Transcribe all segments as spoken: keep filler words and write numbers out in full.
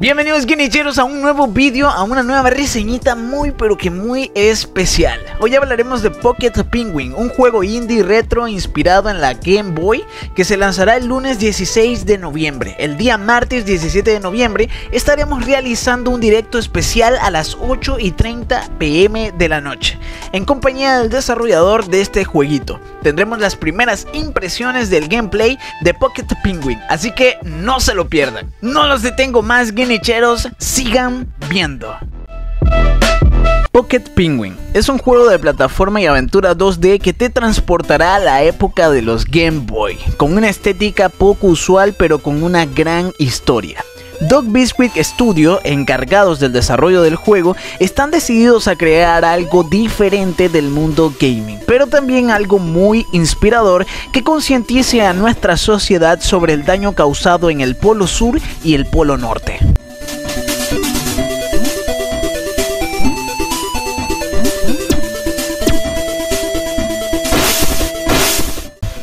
Bienvenidos guinicheros a un nuevo vídeo, a una nueva reseñita muy pero que muy especial. Hoy hablaremos de Pocket Penguin, un juego indie retro inspirado en la Game Boy que se lanzará el lunes dieciséis de noviembre. El día martes diecisiete de noviembre estaremos realizando un directo especial a las ocho y treinta pm de la noche, en compañía del desarrollador de este jueguito. Tendremos las primeras impresiones del gameplay de Pocket Penguin, así que no se lo pierdan. No los detengo más guinicheros. Nicheros, sigan viendo. Pocket Penguin es un juego de plataforma y aventura dos D que te transportará a la época de los Game Boy, con una estética poco usual pero con una gran historia. Dog Biscuit Studio, encargados del desarrollo del juego, están decididos a crear algo diferente del mundo gaming, pero también algo muy inspirador que concientice a nuestra sociedad sobre el daño causado en el Polo Sur y el Polo Norte.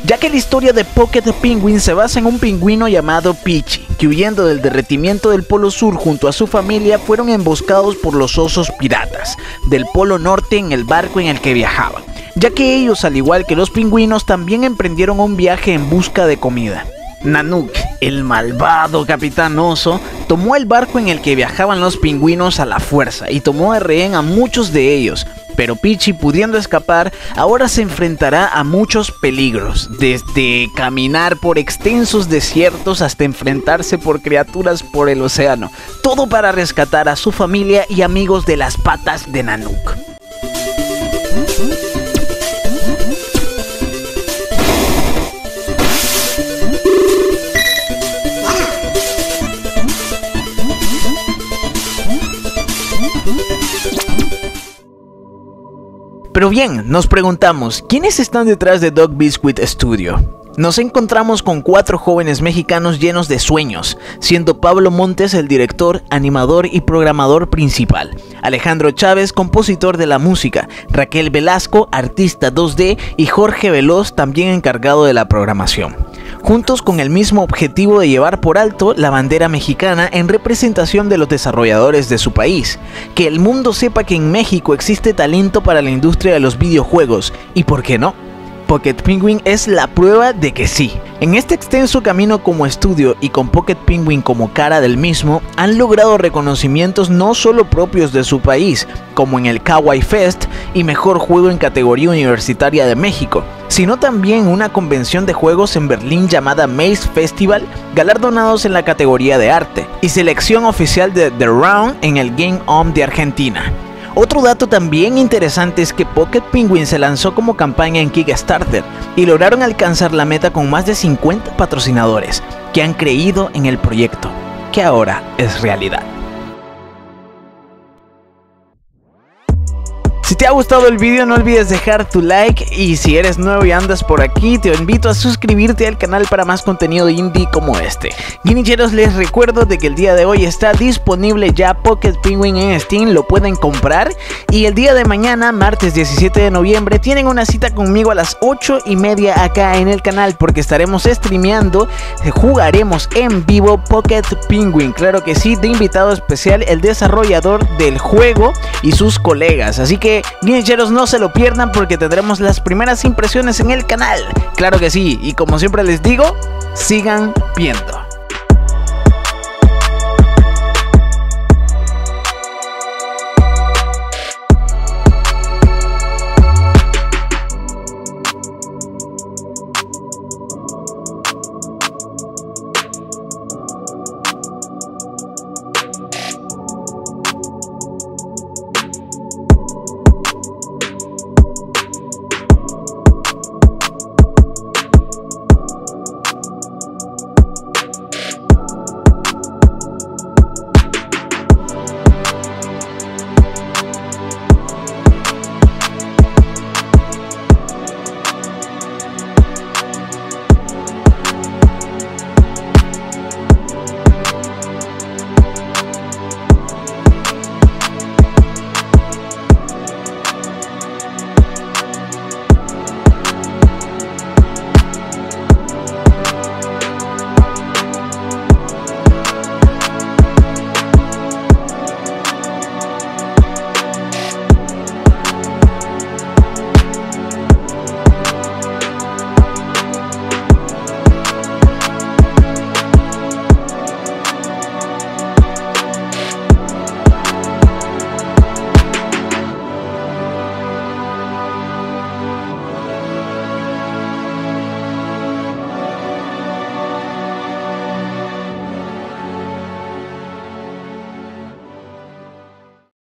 Ya que la historia de Pocket Penguin se basa en un pingüino llamado Pichi, que huyendo del derretimiento del Polo Sur junto a su familia fueron emboscados por los osos piratas del Polo Norte en el barco en el que viajaban, ya que ellos, al igual que los pingüinos, también emprendieron un viaje en busca de comida. Nanuk, el malvado capitán oso, tomó el barco en el que viajaban los pingüinos a la fuerza y tomó de rehén a muchos de ellos. Pero Pichi, pudiendo escapar, ahora se enfrentará a muchos peligros, desde caminar por extensos desiertos hasta enfrentarse por criaturas por el océano, todo para rescatar a su familia y amigos de las patas de Nanuk. Pero bien, nos preguntamos, ¿quiénes están detrás de Dog Biscuit Studio? Nos encontramos con cuatro jóvenes mexicanos llenos de sueños, siendo Pablo Montes el director, animador y programador principal, Alejandro Chávez, compositor de la música, Raquel Velasco, artista dos D, y Jorge Veloz, también encargado de la programación. Juntos con el mismo objetivo de llevar por alto la bandera mexicana en representación de los desarrolladores de su país, que el mundo sepa que en México existe talento para la industria de los videojuegos, y por qué no, Pocket Penguin es la prueba de que sí. En este extenso camino como estudio y con Pocket Penguin como cara del mismo, han logrado reconocimientos no solo propios de su país, como en el Kawaii Fest y Mejor Juego en Categoría Universitaria de México, sino también una convención de juegos en Berlín llamada Maze Festival, galardonados en la categoría de arte, y selección oficial de The Round en el Game Home de Argentina. Otro dato también interesante es que Pocket Penguin se lanzó como campaña en Kickstarter y lograron alcanzar la meta con más de cincuenta patrocinadores que han creído en el proyecto, que ahora es realidad. Si te ha gustado el vídeo, no olvides dejar tu like, y si eres nuevo y andas por aquí, te invito a suscribirte al canal para más contenido indie como este. Guinicheros, les recuerdo de que el día de hoy está disponible ya Pocket Penguin en Steam, lo pueden comprar, y el día de mañana, martes diecisiete de noviembre, tienen una cita conmigo a las ocho y media acá en el canal, porque estaremos streameando, jugaremos en vivo Pocket Penguin, claro que sí, de invitado especial el desarrollador del juego y sus colegas, así que guinicheros, no se lo pierdan porque tendremos las primeras impresiones en el canal, claro que sí, y como siempre les digo, sigan viendo.